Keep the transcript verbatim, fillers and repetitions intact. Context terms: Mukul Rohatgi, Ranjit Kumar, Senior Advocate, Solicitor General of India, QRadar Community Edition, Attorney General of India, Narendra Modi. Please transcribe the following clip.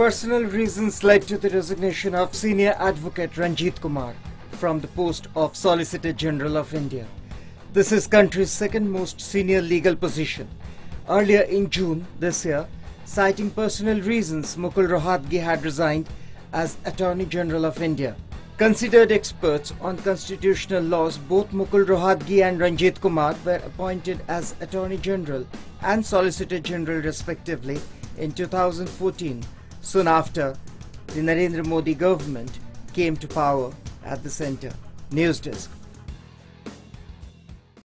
Personal reasons led to the resignation of senior advocate Ranjit Kumar from the post of Solicitor General of India. This is country's second most senior legal position. Earlier in June this year, citing personal reasons, Mukul Rohatgi had resigned as Attorney General of India. Considered experts on constitutional laws, both Mukul Rohatgi and Ranjit Kumar were appointed as Attorney General and Solicitor General respectively in two thousand fourteen. Soon after, the Narendra Modi government came to power at the center. News Desk.